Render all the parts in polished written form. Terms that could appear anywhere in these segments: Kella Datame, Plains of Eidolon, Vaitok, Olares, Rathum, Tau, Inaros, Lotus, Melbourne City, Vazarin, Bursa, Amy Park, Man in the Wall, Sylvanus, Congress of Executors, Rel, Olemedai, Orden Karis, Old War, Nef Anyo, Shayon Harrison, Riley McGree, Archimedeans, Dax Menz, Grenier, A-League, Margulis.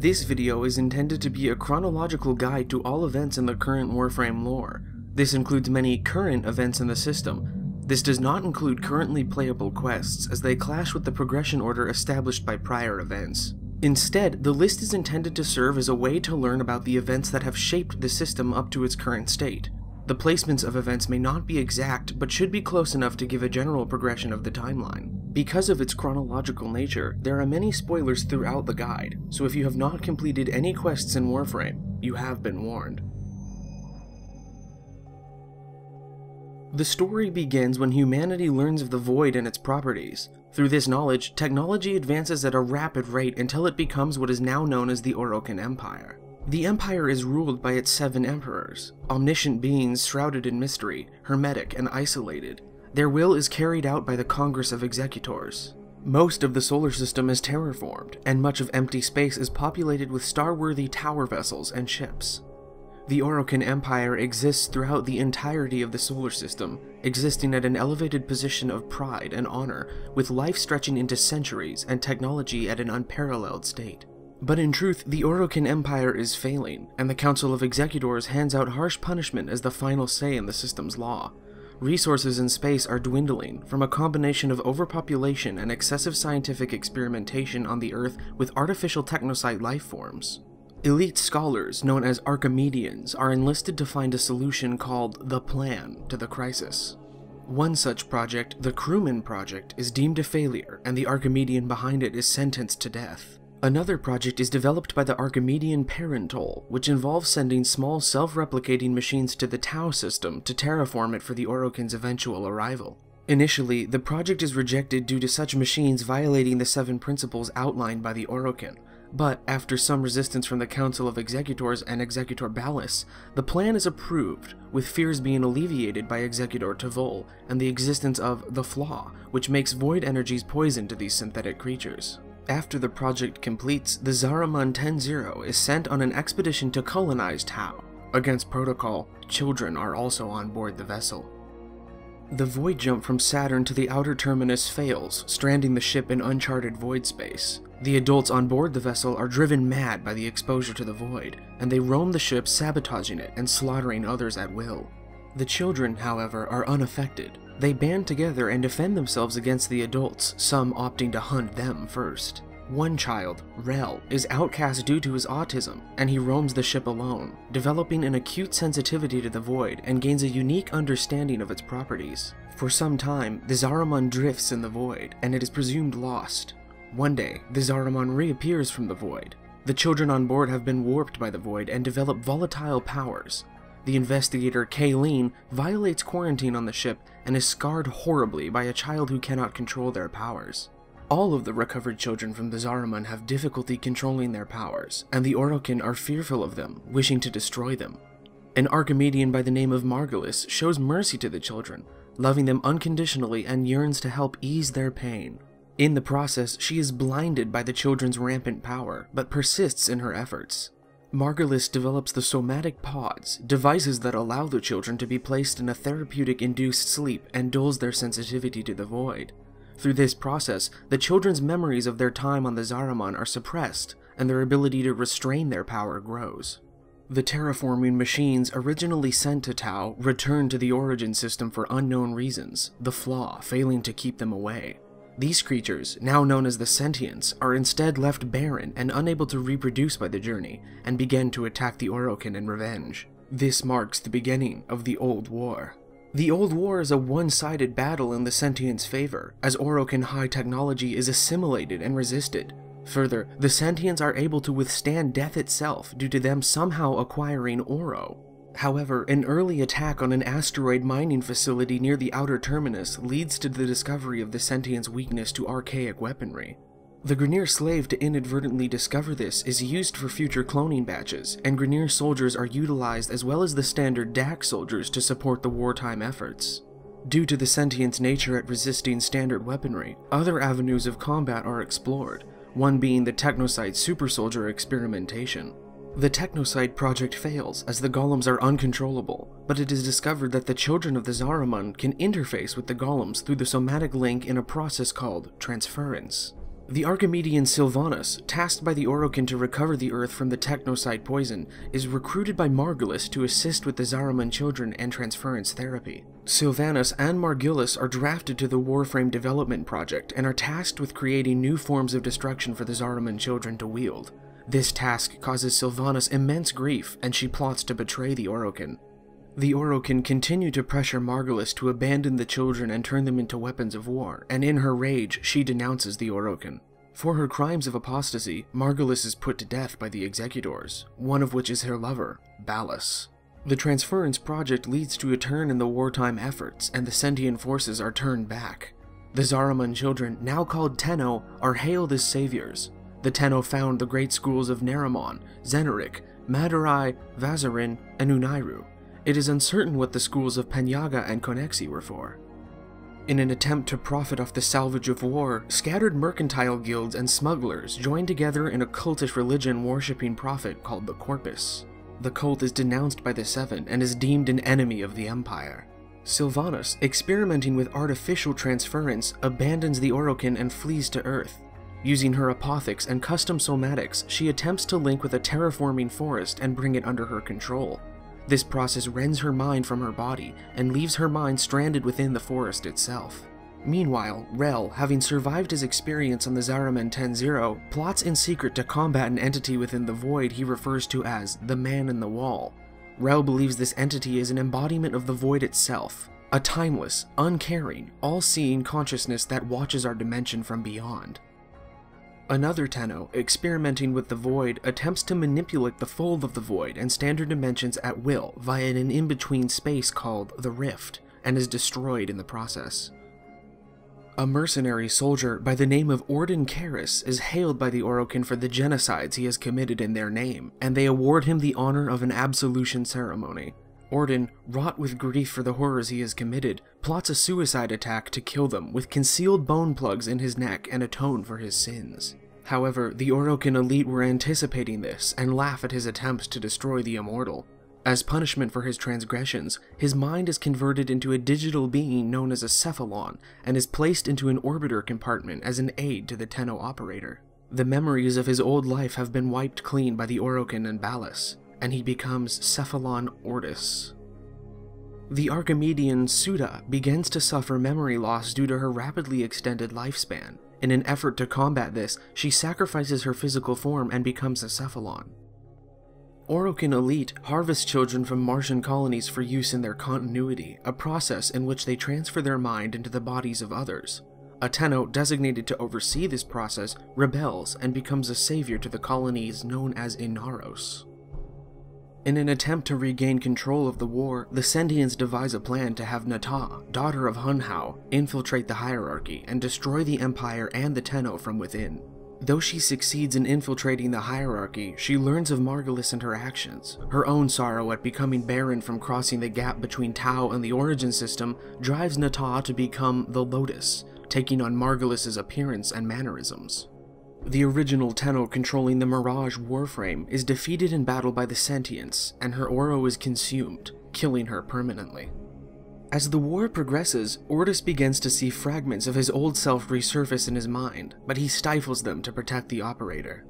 This video is intended to be a chronological guide to all events in the current Warframe lore. This includes many current events in the system. This does not include currently playable quests, as they clash with the progression order established by prior events. Instead, the list is intended to serve as a way to learn about the events that have shaped the system up to its current state. The placements of events may not be exact, but should be close enough to give a general progression of the timeline. Because of its chronological nature, there are many spoilers throughout the guide, so if you have not completed any quests in Warframe, you have been warned. The story begins when humanity learns of the Void and its properties. Through this knowledge, technology advances at a rapid rate until it becomes what is now known as the Orokin Empire. The Empire is ruled by its 7 emperors, omniscient beings shrouded in mystery, hermetic, and isolated. Their will is carried out by the Congress of Executors. Most of the solar system is terraformed, and much of empty space is populated with star-worthy tower vessels and ships. The Orokin Empire exists throughout the entirety of the solar system, existing at an elevated position of pride and honor, with life stretching into centuries and technology at an unparalleled state. But in truth, the Orokin Empire is failing, and the Council of Executors hands out harsh punishment as the final say in the system's law. Resources in space are dwindling from a combination of overpopulation and excessive scientific experimentation on the Earth with artificial Technocyte life forms. Elite scholars, known as Archimedeans, are enlisted to find a solution called the Plan to the crisis. One such project, the Crewman Project, is deemed a failure, and the Archimedean behind it is sentenced to death. Another project is developed by the Archimedean Parentol, which involves sending small self-replicating machines to the Tau system to terraform it for the Orokins' eventual arrival. Initially, the project is rejected due to such machines violating the 7 principles outlined by the Orokin, but after some resistance from the Council of Executors and Executor Ballas, the plan is approved, with fears being alleviated by Executor Tavol and the existence of the Flaw, which makes void energies poison to these synthetic creatures. After the project completes, the Zariman 10-0 is sent on an expedition to colonize Tau. Against protocol, children are also on board the vessel. The void jump from Saturn to the outer terminus fails, stranding the ship in uncharted void space. The adults on board the vessel are driven mad by the exposure to the void, and they roam the ship, sabotaging it and slaughtering others at will. The children, however, are unaffected. They band together and defend themselves against the adults, some opting to hunt them first. One child, Rel, is outcast due to his autism, and he roams the ship alone, developing an acute sensitivity to the void and gains a unique understanding of its properties. For some time, the Zariman drifts in the void, and it is presumed lost. One day, the Zariman reappears from the void. The children on board have been warped by the void and develop volatile powers. The investigator, Kayleen, violates quarantine on the ship and is scarred horribly by a child who cannot control their powers. All of the recovered children from the Zariman have difficulty controlling their powers, and the Orokin are fearful of them, wishing to destroy them. An Archimedean by the name of Margulis shows mercy to the children, loving them unconditionally and yearns to help ease their pain. In the process, she is blinded by the children's rampant power, but persists in her efforts. Margulis develops the somatic pods, devices that allow the children to be placed in a therapeutic-induced sleep and dulls their sensitivity to the void. Through this process, the children's memories of their time on the Zariman are suppressed, and their ability to restrain their power grows. The terraforming machines originally sent to Tau return to the origin system for unknown reasons, the Flaw failing to keep them away. These creatures, now known as the Sentients, are instead left barren and unable to reproduce by the journey, and begin to attack the Orokin in revenge. This marks the beginning of the Old War. The Old War is a one-sided battle in the Sentients' favor, as Orokin high technology is assimilated and resisted. Further, the Sentients are able to withstand death itself due to them somehow acquiring Oro. However, an early attack on an asteroid mining facility near the outer terminus leads to the discovery of the Sentient's weakness to archaic weaponry. The Grenier slave to inadvertently discover this is used for future cloning batches, and Grenier soldiers are utilized as well as the standard DAC soldiers to support the wartime efforts. Due to the Sentient's nature at resisting standard weaponry, other avenues of combat are explored, one being the Technocyte super soldier experimentation. The Technocyte project fails, as the Golems are uncontrollable, but it is discovered that the children of the Zariman can interface with the Golems through the somatic link in a process called Transference. The Archimedean Sylvanus, tasked by the Orokin to recover the Earth from the Technocyte poison, is recruited by Margulis to assist with the Zariman children and transference therapy. Sylvanus and Margulis are drafted to the Warframe development project and are tasked with creating new forms of destruction for the Zariman children to wield. This task causes Sylvanus immense grief, and she plots to betray the Orokin. The Orokin continue to pressure Margulis to abandon the children and turn them into weapons of war, and in her rage, she denounces the Orokin. For her crimes of apostasy, Margulis is put to death by the Executors, one of which is her lover, Ballas. The Transference project leads to a turn in the wartime efforts, and the sentient forces are turned back. The Zariman children, now called Tenno, are hailed as saviors. The Tenno found the great schools of Narimon, Xeneric, Madurai, Vazarin, and Unairu. It is uncertain what the schools of Panyaga and Konexi were for. In an attempt to profit off the salvage of war, scattered mercantile guilds and smugglers join together in a cultish religion worshipping prophet called the Corpus. The cult is denounced by the Seven and is deemed an enemy of the Empire. Sylvanus, experimenting with artificial transference, abandons the Orokin and flees to Earth. Using her apothics and custom somatics, she attempts to link with a terraforming forest and bring it under her control. This process rends her mind from her body, and leaves her mind stranded within the forest itself. Meanwhile, Rel, having survived his experience on the Zariman 10-0, plots in secret to combat an entity within the Void he refers to as the Man in the Wall. Rel believes this entity is an embodiment of the Void itself, a timeless, uncaring, all-seeing consciousness that watches our dimension from beyond. Another Tenno, experimenting with the Void, attempts to manipulate the fold of the Void and standard dimensions at will via an in-between space called the Rift, and is destroyed in the process. A mercenary soldier by the name of Orden Karis is hailed by the Orokin for the genocides he has committed in their name, and they award him the honor of an absolution ceremony. Orden, wrought with grief for the horrors he has committed, plots a suicide attack to kill them with concealed bone plugs in his neck and atone for his sins. However, the Orokin elite were anticipating this and laugh at his attempts to destroy the immortal. As punishment for his transgressions, his mind is converted into a digital being known as a cephalon and is placed into an orbiter compartment as an aid to the Tenno operator. The memories of his old life have been wiped clean by the Orokin and Ballas, and he becomes Cephalon Ortis. The Archimedean Suda begins to suffer memory loss due to her rapidly extended lifespan. In an effort to combat this, she sacrifices her physical form and becomes a Cephalon. Orokin elite harvest children from Martian colonies for use in their continuity, a process in which they transfer their mind into the bodies of others. A Tenno designated to oversee this process rebels and becomes a savior to the colonies known as Inaros. In an attempt to regain control of the war, the Sentients devise a plan to have Natah, daughter of Hunhow, infiltrate the hierarchy and destroy the Empire and the Tenno from within. Though she succeeds in infiltrating the hierarchy, she learns of Margulis and her actions. Her own sorrow at becoming barren from crossing the gap between Tau and the Origin System drives Natah to become the Lotus, taking on Margulis's appearance and mannerisms. The original Tenno controlling the Mirage Warframe is defeated in battle by the Sentients, and her Oro is consumed, killing her permanently. As the war progresses, Ortis begins to see fragments of his old self resurface in his mind, but he stifles them to protect the operator.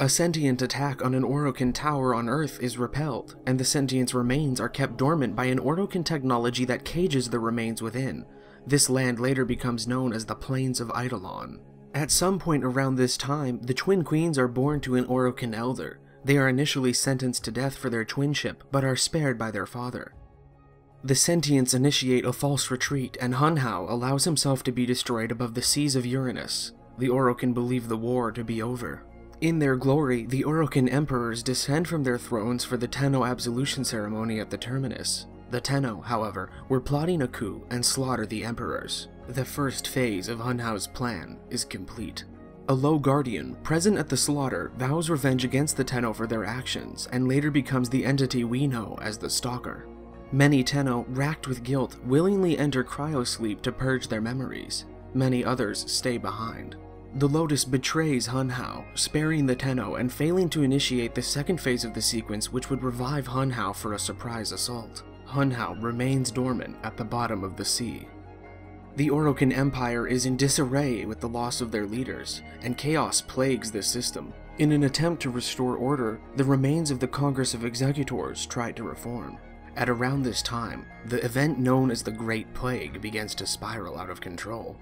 A sentient attack on an Orokin tower on Earth is repelled, and the Sentient's remains are kept dormant by an Orokin technology that cages the remains within. This land later becomes known as the Plains of Eidolon. At some point around this time, the Twin Queens are born to an Orokin elder. They are initially sentenced to death for their twinship, but are spared by their father. The Sentients initiate a false retreat, and Hunhow allows himself to be destroyed above the seas of Uranus. The Orokin believe the war to be over. In their glory, the Orokin emperors descend from their thrones for the Tenno absolution ceremony at the Terminus. The Tenno, however, were plotting a coup and slaughter the emperors. The first phase of Hunhow's plan is complete. A low guardian, present at the slaughter, vows revenge against the Tenno for their actions, and later becomes the entity we know as the Stalker. Many Tenno, racked with guilt, willingly enter cryosleep to purge their memories. Many others stay behind. The Lotus betrays Hunhow, sparing the Tenno and failing to initiate the second phase of the sequence, which would revive Hunhow for a surprise assault. Hunhow remains dormant at the bottom of the sea. The Orokin Empire is in disarray with the loss of their leaders, and chaos plagues the system. In an attempt to restore order, the remains of the Congress of Executors tried to reform. At around this time, the event known as the Great Plague begins to spiral out of control.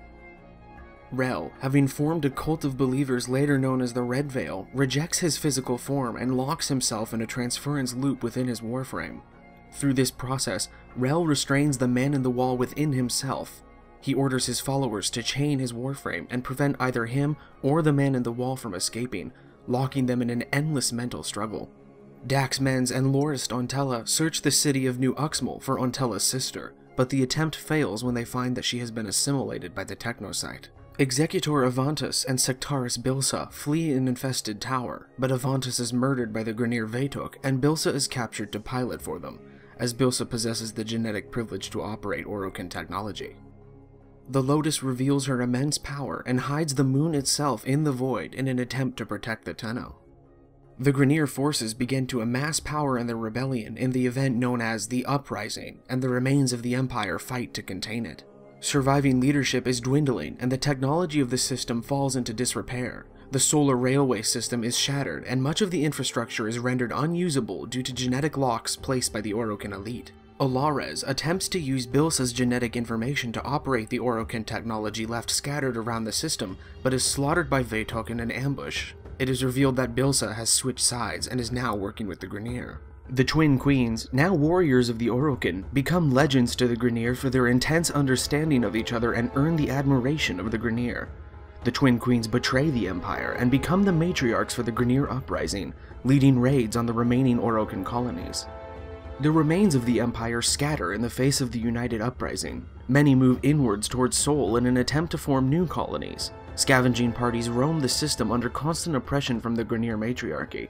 Rel, having formed a cult of believers later known as the Red Veil, rejects his physical form and locks himself in a transference loop within his Warframe. Through this process, Rel restrains the Man in the Wall within himself. He orders his followers to chain his Warframe and prevent either him or the Man in the Wall from escaping, locking them in an endless mental struggle. Dax Menz and Lorist Ontella search the city of New Uxmal for Ontella's sister, but the attempt fails when they find that she has been assimilated by the Technocyte. Executor Avantus and Sectaris Bilsa flee an infested tower, but Avantus is murdered by the Grenier Vaitok and Bilsa is captured to pilot for them, as Bilsa possesses the genetic privilege to operate Orokin technology. The Lotus reveals her immense power and hides the moon itself in the void in an attempt to protect the Tenno. The Grenier forces begin to amass power in their rebellion in the event known as the Uprising, and the remains of the Empire fight to contain it. Surviving leadership is dwindling and the technology of the system falls into disrepair. The solar railway system is shattered and much of the infrastructure is rendered unusable due to genetic locks placed by the Orokin elite. Olares attempts to use Bilsa's genetic information to operate the Orokin technology left scattered around the system, but is slaughtered by Vaitok in an ambush. It is revealed that Bilsa has switched sides and is now working with the Grenier. The Twin Queens, now warriors of the Orokin, become legends to the Grenier for their intense understanding of each other and earn the admiration of the Grenier. The Twin Queens betray the Empire and become the matriarchs for the Grenier Uprising, leading raids on the remaining Orokin colonies. The remains of the Empire scatter in the face of the United Uprising. Many move inwards towards Seoul in an attempt to form new colonies. Scavenging parties roam the system under constant oppression from the Grenier Matriarchy.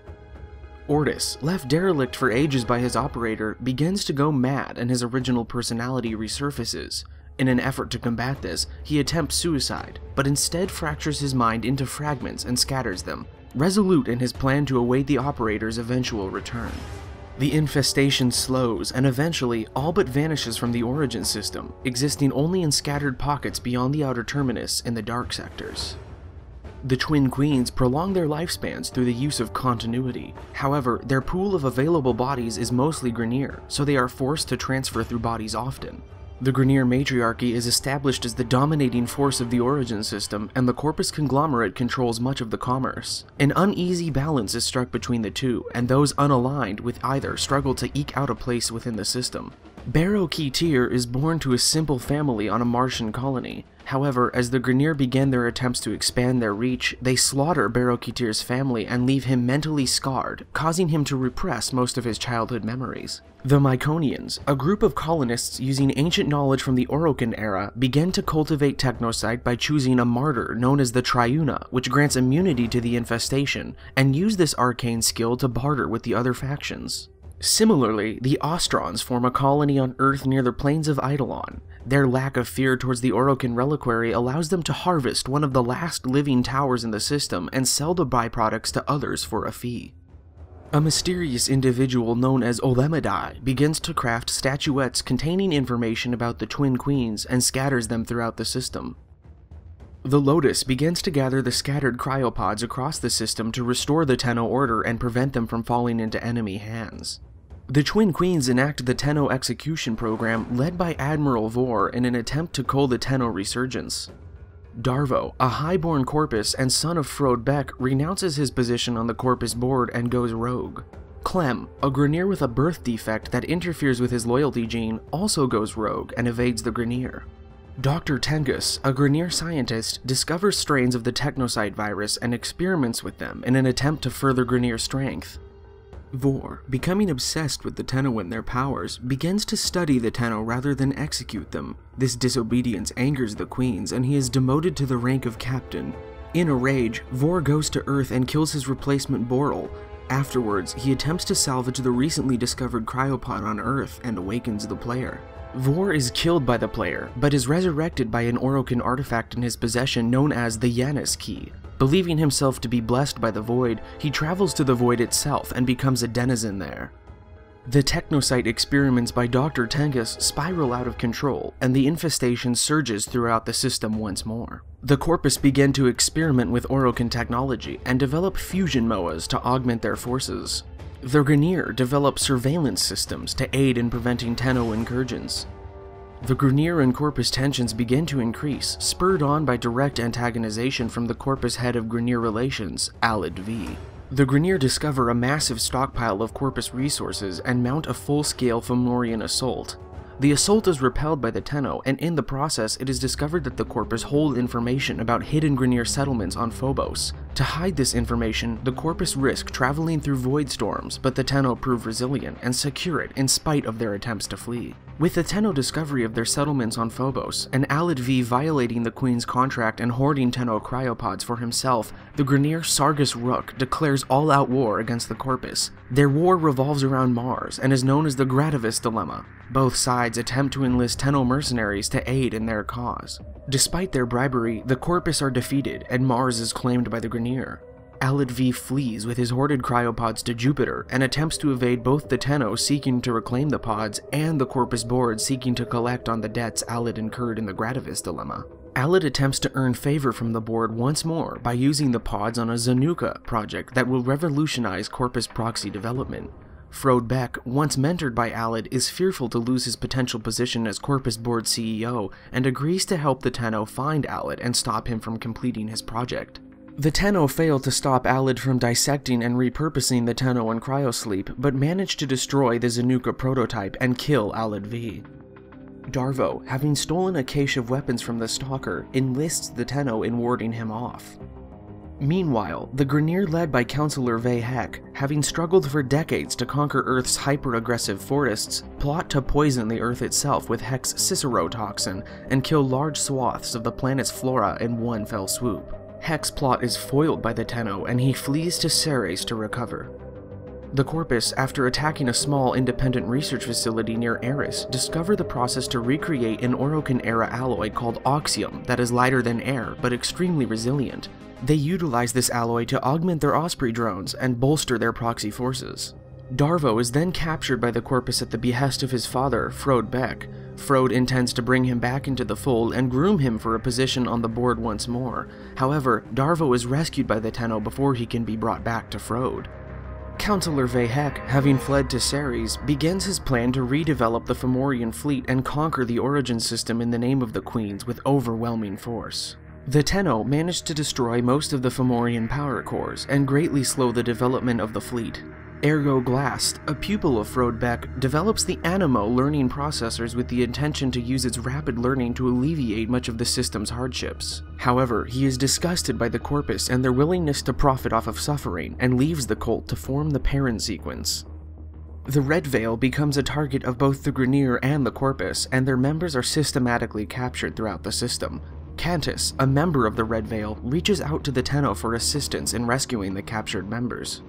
Ortis, left derelict for ages by his operator, begins to go mad and his original personality resurfaces. In an effort to combat this, he attempts suicide, but instead fractures his mind into fragments and scatters them, resolute in his plan to await the operator's eventual return. The infestation slows and eventually all but vanishes from the origin system, existing only in scattered pockets beyond the outer terminus in the dark sectors. The Twin Queens prolong their lifespans through the use of continuity. However, their pool of available bodies is mostly Grenier, so they are forced to transfer through bodies often. The Grenier Matriarchy is established as the dominating force of the origin system, and the Corpus conglomerate controls much of the commerce. An uneasy balance is struck between the two, and those unaligned with either struggle to eke out a place within the system. Baro Ki'Teer is born to a simple family on a Martian colony. However, as the Grenier begin their attempts to expand their reach, they slaughter Baro Ki'Teer's family and leave him mentally scarred, causing him to repress most of his childhood memories. The Myconians, a group of colonists using ancient knowledge from the Orokin era, begin to cultivate Technocyte by choosing a martyr known as the Triuna, which grants immunity to the infestation, and use this arcane skill to barter with the other factions. Similarly, the Ostrons form a colony on Earth near the Plains of Eidolon. Their lack of fear towards the Orokin reliquary allows them to harvest one of the last living towers in the system and sell the byproducts to others for a fee. A mysterious individual known as Olemedai begins to craft statuettes containing information about the Twin Queens and scatters them throughout the system. The Lotus begins to gather the scattered cryopods across the system to restore the Tenno Order and prevent them from falling into enemy hands. The Twin Queens enact the Tenno Execution Program led by Admiral Vor in an attempt to quell the Tenno resurgence. Darvo, a highborn Corpus and son of Frohd Bek, renounces his position on the Corpus board and goes rogue. Clem, a Grenier with a birth defect that interferes with his loyalty gene, also goes rogue and evades the Grenier. Dr. Tengus, a Grenier scientist, discovers strains of the Technocyte virus and experiments with them in an attempt to further Grenier strength. Vor, becoming obsessed with the Tenno and their powers, begins to study the Tenno rather than execute them. This disobedience angers the Queens and he is demoted to the rank of captain. In a rage, Vor goes to Earth and kills his replacement Boral. Afterwards, he attempts to salvage the recently discovered cryopod on Earth and awakens the player. Vor is killed by the player, but is resurrected by an Orokin artifact in his possession known as the Yanis Key. Believing himself to be blessed by the Void, he travels to the Void itself and becomes a denizen there. The Technocyte experiments by Dr. Tengus spiral out of control, and the infestation surges throughout the system once more. The Corpus began to experiment with Orokin technology and develop fusion MOAs to augment their forces. The Grenier developed surveillance systems to aid in preventing Tenno incursions. The Grenier and Corpus tensions began to increase, spurred on by direct antagonization from the Corpus head of Grenier relations, Alid V. The Grenier discover a massive stockpile of Corpus resources and mount a full-scale Fomorian assault. The assault is repelled by the Tenno, and in the process it is discovered that the Corpus hold information about hidden Grenier settlements on Phobos. To hide this information, the Corpus risk traveling through void storms, but the Tenno prove resilient and secure it in spite of their attempts to flee. With the Tenno discovery of their settlements on Phobos, and Alid V violating the Queen's contract and hoarding Tenno cryopods for himself, the Grenier Sargus Rook declares all-out war against the Corpus. Their war revolves around Mars and is known as the Gradavis Dilemma. Both sides attempt to enlist Tenno mercenaries to aid in their cause. Despite their bribery, the Corpus are defeated and Mars is claimed by the Grenier. Alid V flees with his hoarded cryopods to Jupiter and attempts to evade both the Tenno seeking to reclaim the pods and the Corpus board seeking to collect on the debts Alid incurred in the Gradavis Dilemma. Alid attempts to earn favor from the board once more by using the pods on a Zanuka project that will revolutionize Corpus proxy development. Frohd Bek, once mentored by Alid, is fearful to lose his potential position as Corpus board CEO and agrees to help the Tenno find Alid and stop him from completing his project. The Tenno fail to stop Alid from dissecting and repurposing the Tenno and cryosleep, but manage to destroy the Zanuka prototype and kill Alid V. Darvo, having stolen a cache of weapons from the Stalker, enlists the Tenno in warding him off. Meanwhile, the Grenier led by Counselor Ve Hek, having struggled for decades to conquer Earth's hyper-aggressive forests, plot to poison the Earth itself with Hek's Cicero toxin and kill large swaths of the planet's flora in one fell swoop. Hek's plot is foiled by the Tenno, and he flees to Ceres to recover. The Corpus, after attacking a small independent research facility near Eris, discover the process to recreate an Orokin-era alloy called Oxium that is lighter than air, but extremely resilient. They utilize this alloy to augment their Osprey drones and bolster their proxy forces. Darvo is then captured by the Corpus at the behest of his father, Frohd Bek. Frohd intends to bring him back into the fold and groom him for a position on the board once more. However, Darvo is rescued by the Tenno before he can be brought back to Frohd. Counselor Ve Hek, having fled to Ceres, begins his plan to redevelop the Fomorian fleet and conquer the origin system in the name of the Queens with overwhelming force. The Tenno managed to destroy most of the Fomorian power cores and greatly slow the development of the fleet. Ergo Glast, a pupil of Frohd Bek, develops the Animo learning processors with the intention to use its rapid learning to alleviate much of the system's hardships. However, he is disgusted by the Corpus and their willingness to profit off of suffering, and leaves the cult to form the Perrin sequence. The Red Veil becomes a target of both the Grenier and the Corpus, and their members are systematically captured throughout the system. Cantus, a member of the Red Veil, reaches out to the Tenno for assistance in rescuing the captured members.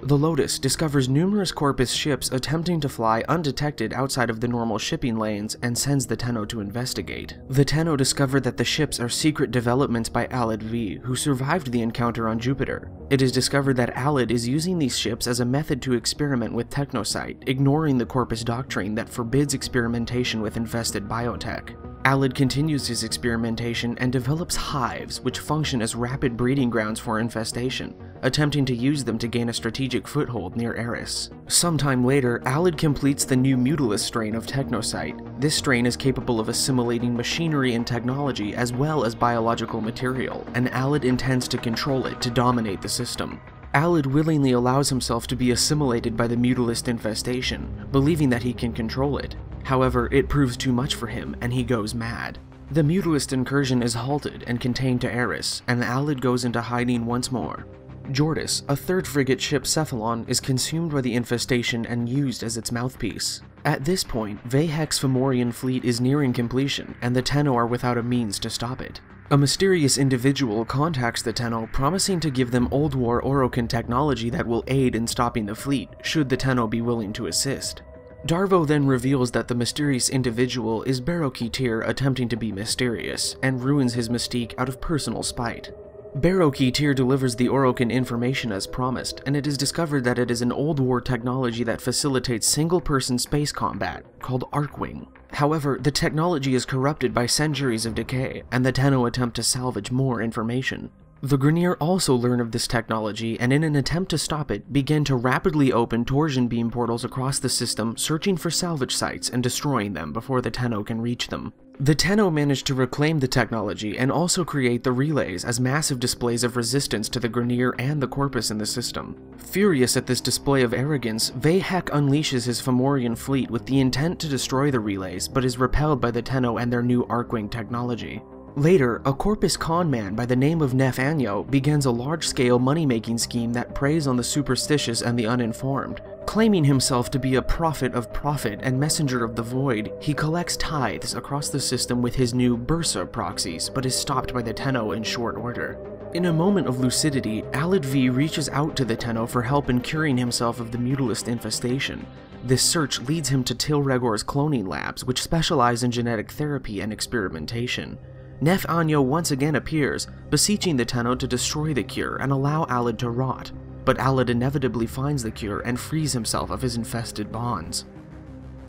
The Lotus discovers numerous Corpus ships attempting to fly undetected outside of the normal shipping lanes and sends the Tenno to investigate. The Tenno discover that the ships are secret developments by Alid V, who survived the encounter on Jupiter. It is discovered that Alid is using these ships as a method to experiment with Technocyte, ignoring the Corpus doctrine that forbids experimentation with infested biotech. Alid continues his experimentation and develops hives, which function as rapid breeding grounds for infestation, attempting to use them to gain a strategic foothold near Eris. Sometime later, Alid completes the new Mutalis strain of Technocyte. This strain is capable of assimilating machinery and technology as well as biological material, and Alid intends to control it to dominate the system. Alid willingly allows himself to be assimilated by the Mutalist infestation, believing that he can control it. However, it proves too much for him, and he goes mad. The Mutalist incursion is halted and contained to Eris, and Alid goes into hiding once more. Jordis, a third frigate ship Cephalon, is consumed by the infestation and used as its mouthpiece. At this point, Ve Hek's Fomorian fleet is nearing completion, and the Tenno are without a means to stop it. A mysterious individual contacts the Tenno, promising to give them Old War Orokin technology that will aid in stopping the fleet, should the Tenno be willing to assist. Darvo then reveals that the mysterious individual is Baro Ki'Teer attempting to be mysterious, and ruins his mystique out of personal spite. Baro Ki'Teer delivers the Orokin information as promised, and it is discovered that it is an Old War technology that facilitates single-person space combat, called Arcwing. However, the technology is corrupted by centuries of decay, and the Tenno attempt to salvage more information. The Grenier also learn of this technology, and in an attempt to stop it, begin to rapidly open torsion beam portals across the system, searching for salvage sites and destroying them before the Tenno can reach them. The Tenno manage to reclaim the technology and also create the relays as massive displays of resistance to the Grenier and the Corpus in the system. Furious at this display of arrogance, Vahek unleashes his Fomorian fleet with the intent to destroy the relays, but is repelled by the Tenno and their new Arcwing technology. Later, a Corpus con man by the name of Nef Anyo begins a large-scale money-making scheme that preys on the superstitious and the uninformed. Claiming himself to be a prophet of profit and messenger of the void, he collects tithes across the system with his new Bursa proxies, but is stopped by the Tenno in short order. In a moment of lucidity, Alid V reaches out to the Tenno for help in curing himself of the Mutalist infestation. This search leads him to Tilregor's cloning labs, which specialize in genetic therapy and experimentation. Nef Anyo once again appears, beseeching the Tenno to destroy the cure and allow Alid to rot, but Alid inevitably finds the cure and frees himself of his infested bonds.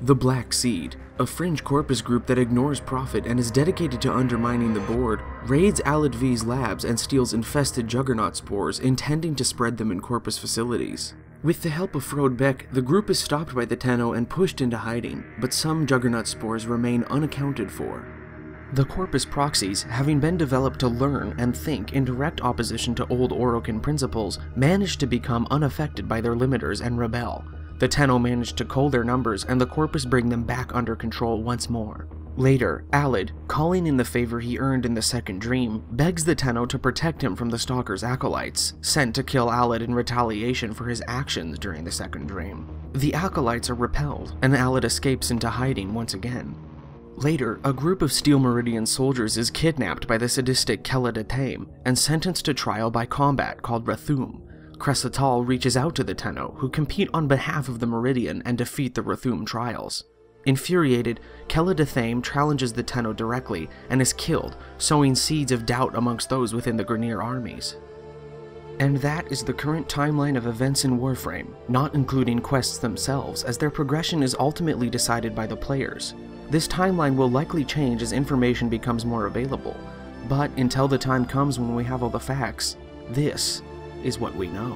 The Black Seed, a fringe Corpus group that ignores profit and is dedicated to undermining the board, raids Alid V's labs and steals infested juggernaut spores, intending to spread them in Corpus facilities. With the help of Frohd Bek, the group is stopped by the Tenno and pushed into hiding, but some juggernaut spores remain unaccounted for. The Corpus proxies, having been developed to learn and think in direct opposition to old Orokin principles, managed to become unaffected by their limiters and rebel. The Tenno managed to cull their numbers, and the Corpus bring them back under control once more. Later, Alid, calling in the favor he earned in the second dream, begs the Tenno to protect him from the Stalker's acolytes, sent to kill Alid in retaliation for his actions during the second dream. The acolytes are repelled, and Alid escapes into hiding once again. Later, a group of Steel Meridian soldiers is kidnapped by the sadistic Kella Datame and sentenced to trial by combat called Rathum. Cressatal reaches out to the Tenno, who compete on behalf of the Meridian and defeat the Rathum trials. Infuriated, Kella Datame challenges the Tenno directly and is killed, sowing seeds of doubt amongst those within the Grenier armies. And that is the current timeline of events in Warframe, not including quests themselves, as their progression is ultimately decided by the players. This timeline will likely change as information becomes more available, but until the time comes when we have all the facts, this is what we know.